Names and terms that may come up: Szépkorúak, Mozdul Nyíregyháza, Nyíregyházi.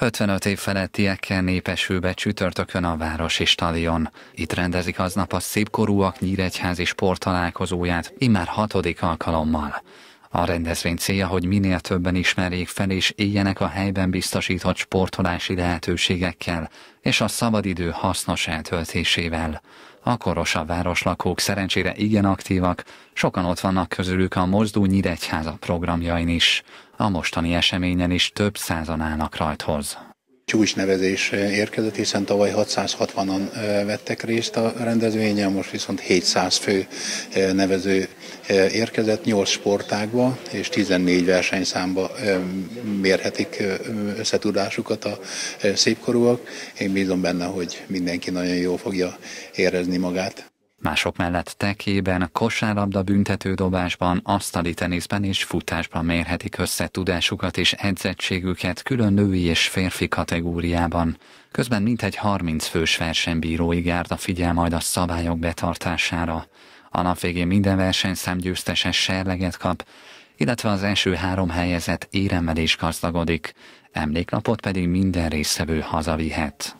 55 év felettiekkel népesülve csütörtökön a Városi Stadion. Itt rendezik aznap a Szépkorúak nyíregyházi sporttalálkozóját, immár 6. alkalommal. A rendezvény célja, hogy minél többen ismerjék fel és éljenek a helyben biztosított sportolási lehetőségekkel és a szabadidő hasznos eltöltésével. A korosabb városlakók szerencsére igen aktívak, sokan ott vannak közülük a Mozdul Nyíregyháza programjain is. A mostani eseményen is több százan állnak rajthoz. Csúcsnevezés érkezett, hiszen tavaly 660-an vettek részt a rendezvényen, most viszont 700 fő nevező érkezett 8 sportágba, és 14 versenyszámba mérhetik összetudásukat a szépkorúak. Én bízom benne, hogy mindenki nagyon jól fogja érezni magát. Mások mellett tekében, kosárlabda büntetődobásban, asztali teniszben és futásban mérhetik össze tudásukat és edzettségüket külön női és férfi kategóriában. Közben mintegy 30 fős versenybírói gárda figyel majd a szabályok betartására. A nap végén minden versenyszám győztese serleget kap, illetve az első 3 helyezett éremmel is gazdagodik, emléklapot pedig minden résztvevő hazavihet.